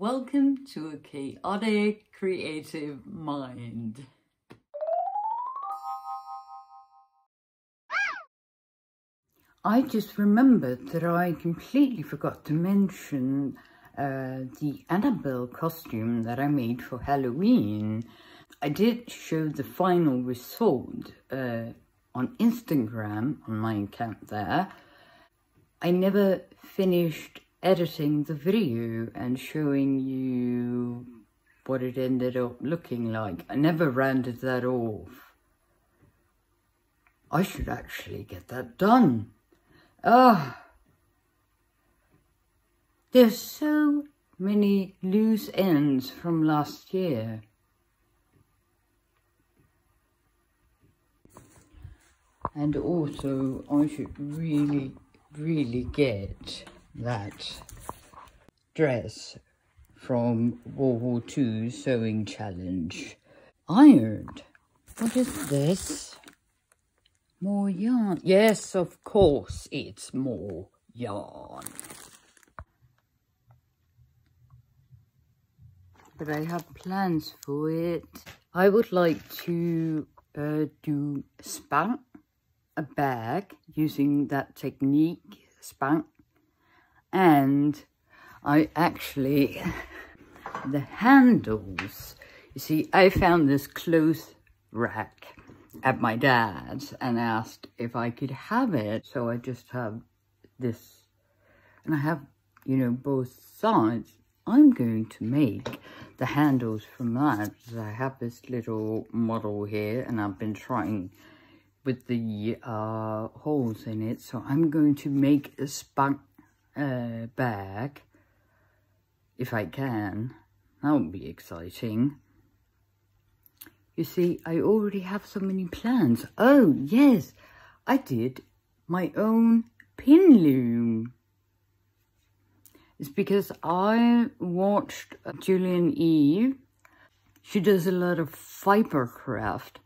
Welcome to a chaotic creative mind. I just remembered that I completely forgot to mention the Annabelle costume that I made for Halloween. I did show the final result on Instagram, on my account there. I never finished editing the video and showing you what it ended up looking like. I never rounded that off. I should actually get that done. Ah, there's so many loose ends from last year. And also, I should really get that dress from World War II sewing challenge ironed. What is this? More yarn. Yes, of course, it's more yarn. But I have plans for it. I would like to do Spång, a bag, using that technique, Spång. And I actually, the handles, you see, I found this clothes rack at my dad's and asked if I could have it. So I just have this, and I have, you know, both sides. I'm going to make the handles from that. So I have this little model here, and I've been trying with the holes in it. So I'm going to make a Spång bag if I can. That would be exciting. You see, I already have so many plans. Oh yes, I did my own pin loom. It's because I watched JillianEve. She does a lot of fiber craft.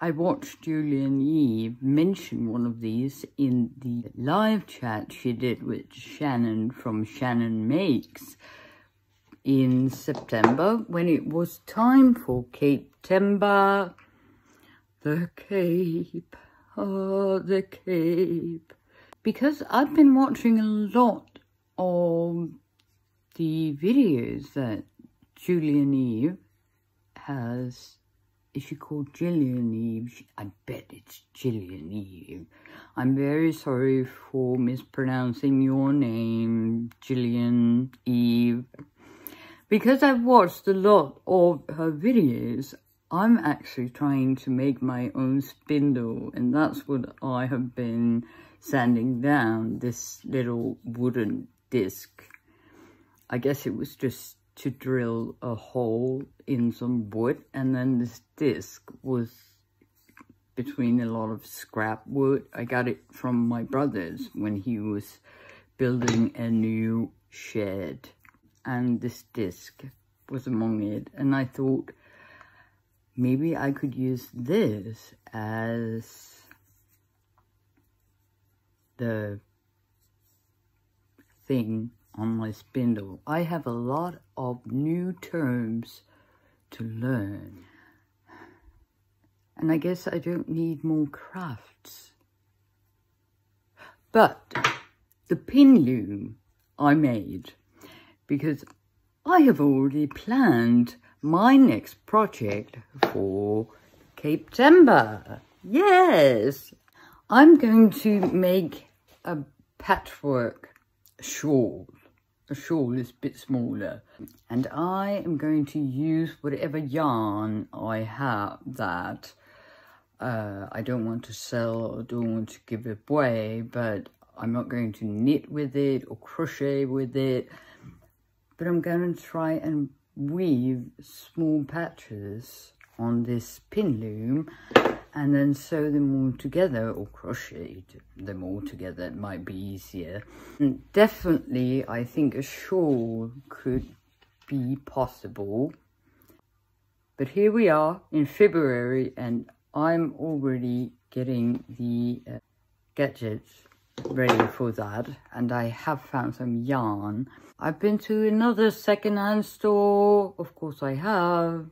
I watched JillianEve mention one of these in the live chat she did with Shannon from Shannon Makes in September when it was time for Capetember. The cape. Because I've been watching a lot of the videos that JillianEve has. Is she called JillianEve? I bet it's JillianEve. I'm very sorry for mispronouncing your name, JillianEve. Because I've watched a lot of her videos, I'm actually trying to make my own spindle, and that's what I have been sanding down, this little wooden disc. I guess it was just to drill a hole in some wood, and then this disc was between a lot of scrap wood. I got it from my brother's when he was building a new shed, and this disc was among it. And I thought maybe I could use this as the thing on my spindle. I have a lot of new terms to learn. And I guess I don't need more crafts. But the pin loom I made, because I have already planned my next project for Capetember. Yes! I'm going to make a patchwork shawl. A shawl is a bit smaller, and I am going to use whatever yarn I have that I don't want to sell or don't want to give it away, but I'm not going to knit with it or crochet with it, but I'm going to try and weave small patches on this pin loom and then sew them all together, or crochet them all together. It might be easier. And definitely, I think a shawl could be possible. But here we are in February, and I'm already getting the gadgets ready for that, and I have found some yarn. I've been to another second-hand store, of course I have.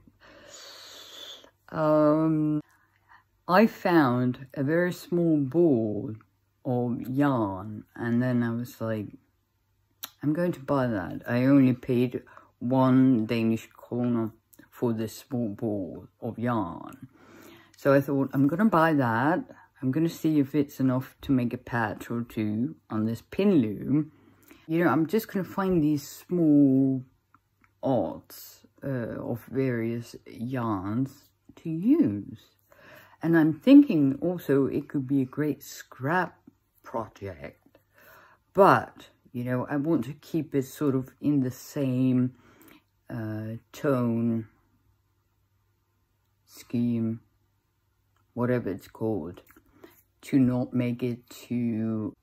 I found a very small ball of yarn, and then I was like, I'm going to buy that. I only paid 1 Danish kroner for this small ball of yarn. So I thought, I'm going to buy that. I'm going to see if it's enough to make a patch or two on this pin loom. You know, I'm just going to find these small odds of various yarns to use. And I'm thinking also it could be a great scrap project. But, you know, I want to keep it sort of in the same tone, scheme, whatever it's called, to not make it too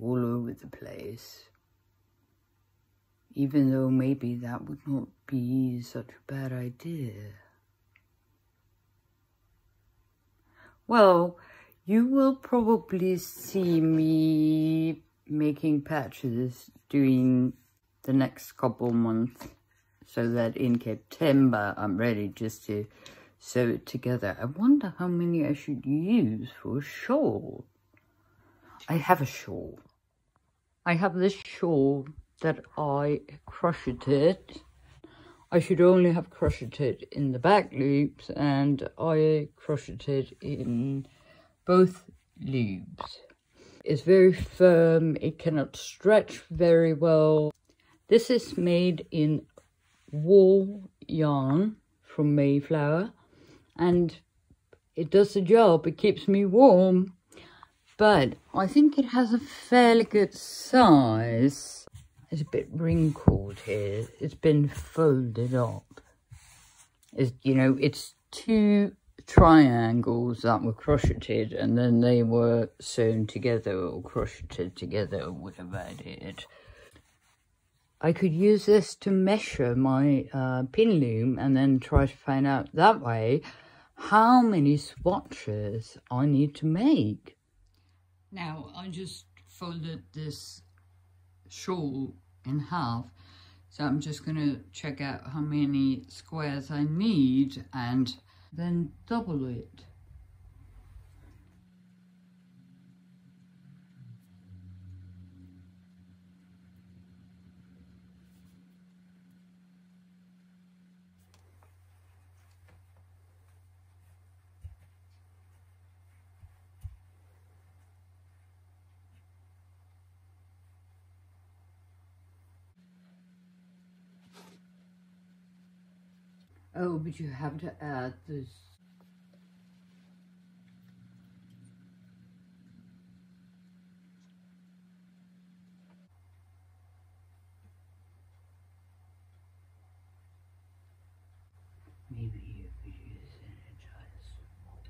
all over the place. Even though maybe that would not be such a bad idea. Well, you will probably see me making patches during the next couple months, so that in Capetember I'm ready just to sew it together. I wonder how many I should use for a shawl. I have a shawl. I have this shawl that I crocheted. I should only have crocheted in the back loops, and I crocheted in both loops. It's very firm, it cannot stretch very well. This is made in wool yarn from Mayflower, and it does the job, it keeps me warm. But I think it has a fairly good size. It's a bit wrinkled here. It's been folded up. It's, you know, it's two triangles that were crocheted, and then they were sewn together or crocheted together or whatever I did. I could use this to measure my pin loom and then try to find out that way how many swatches I need to make. Now, I just folded this shawl in half, so I'm just going to check out how many squares I need and then double it. Oh, but you have to add this. Maybe you could use energized wash.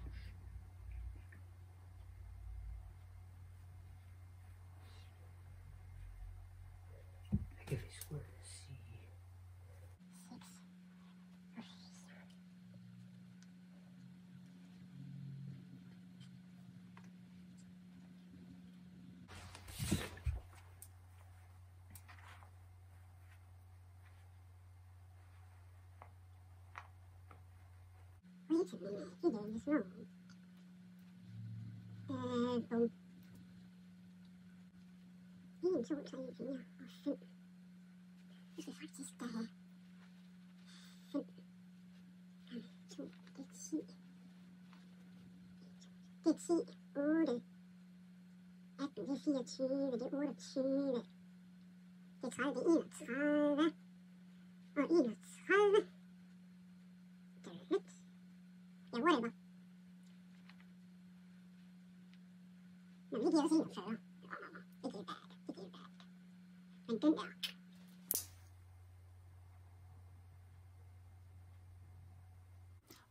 Like if it's worth it.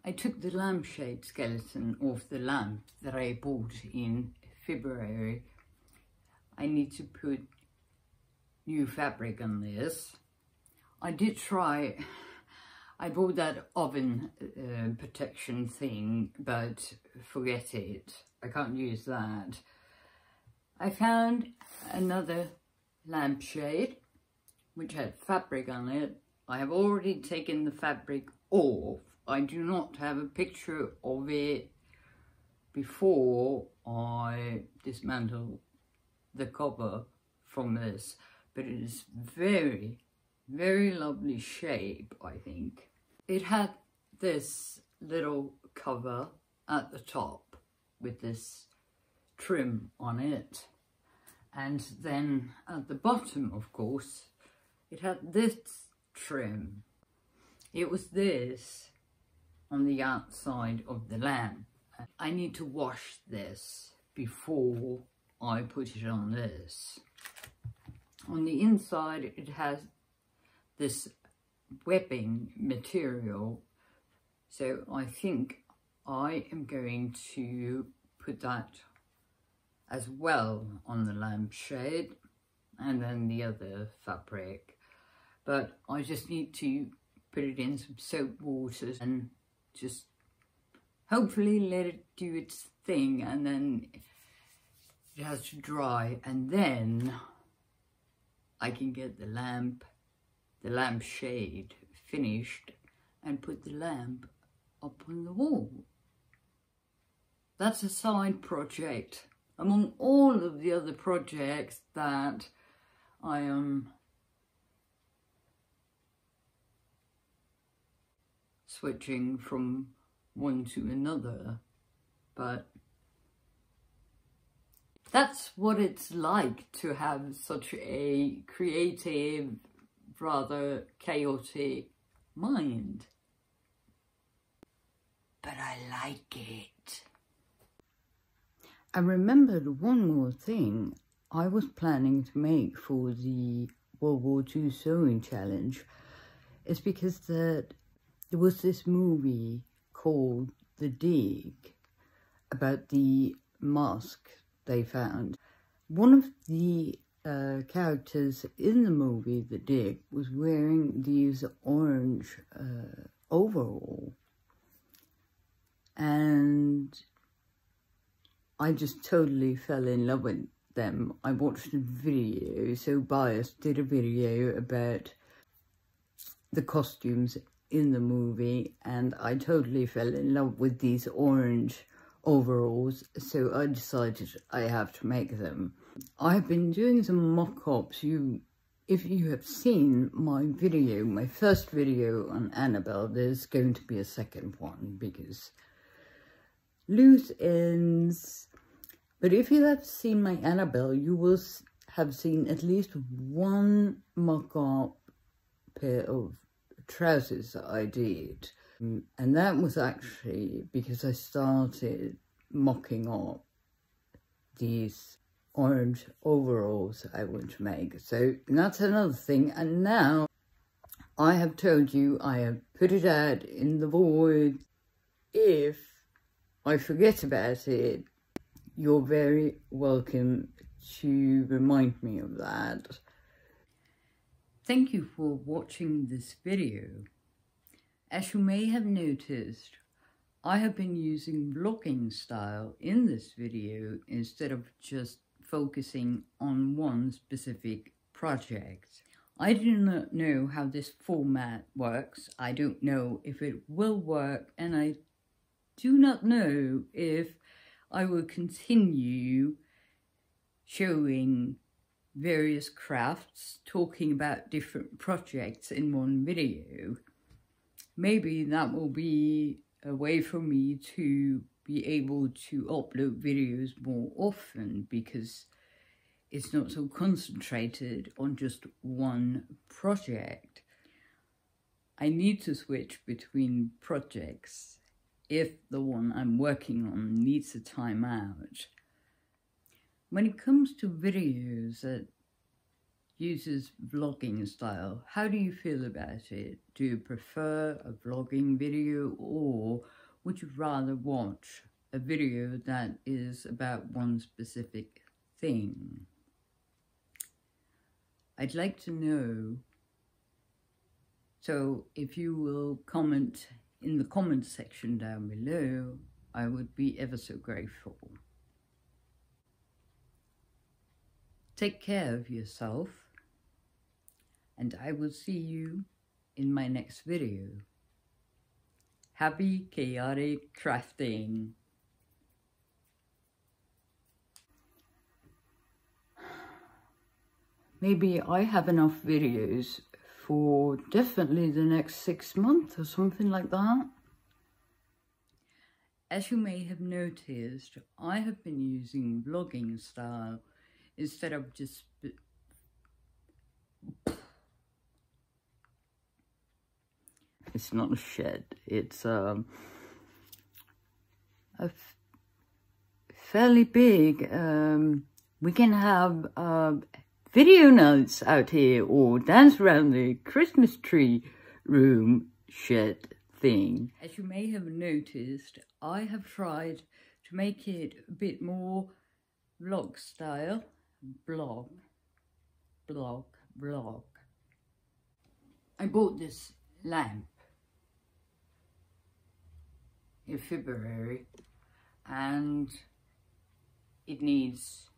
I took the lampshade skeleton off the lamp that I bought in February. I need to put new fabric on this. I did try. I bought that oven protection thing, but forget it. I can't use that. I found another lampshade which had fabric on it. I have already taken the fabric off. I do not have a picture of it before I dismantle the cover from this, but it is very, very lovely shape, I think. It had this little cover at the top with this trim on it, and then at the bottom, of course, it had this trim. It was this on the outside of the lamp. I need to wash this before I put it on this. On the inside, it has this webbing material, so I think I am going to put that as well on the lampshade and then the other fabric, but I just need to put it in some soap water and just hopefully let it do its thing, and then it has to dry, and then I can get the lampshade finished and put the lamp up on the wall. That's a side project among all of the other projects that I am switching from one to another, but that's what it's like to have such a creative, rather chaotic mind. But I like it. I remembered one more thing I was planning to make for the World War II sewing challenge. It's because there was this movie called The Dig about the mask they found. One of the characters in the movie The Dig was wearing these orange overalls, and I just totally fell in love with them. I watched a video, SewBiased did a video about the costumes in the movie, and I totally fell in love with these orange overalls, so I decided I have to make them. I've been doing some mock-ups. If you have seen my video, my first video on Annabelle, there's going to be a second one because loose ends. But if you have seen my Annabelle, you will have seen at least one mock-up pair of trousers that I did, and that was actually because I started mocking up these orange overalls I want to make. So that's another thing, and now I have told you, I have put it out in the void. If I forget about it, you're very welcome to remind me of that. Thank you for watching this video. As you may have noticed, I have been using vlogging style in this video instead of just focusing on one specific project. I do not know how this format works. I don't know if it will work, and I do not know if I will continue showing various crafts, talking about different projects in one video. Maybe that will be a way for me to be able to upload videos more often, because it's not so concentrated on just one project. I need to switch between projects if the one I'm working on needs a time out. When it comes to videos that uses vlogging style, how do you feel about it? Do you prefer a vlogging video, or would you rather watch a video that is about one specific thing? I'd like to know, so if you will comment in the comment section down below, I would be ever so grateful. Take care of yourself, and I will see you in my next video. Happy chaotic crafting! Maybe I have enough videos for definitely the next 6 months or something like that. As you may have noticed, I have been using vlogging style instead of just... It's not a shed, it's fairly big. We can have video nights out here or dance around the Christmas tree room shed thing. As you may have noticed, I have tried to make it a bit more vlog style. Blog. I bought this lamp in February and it needs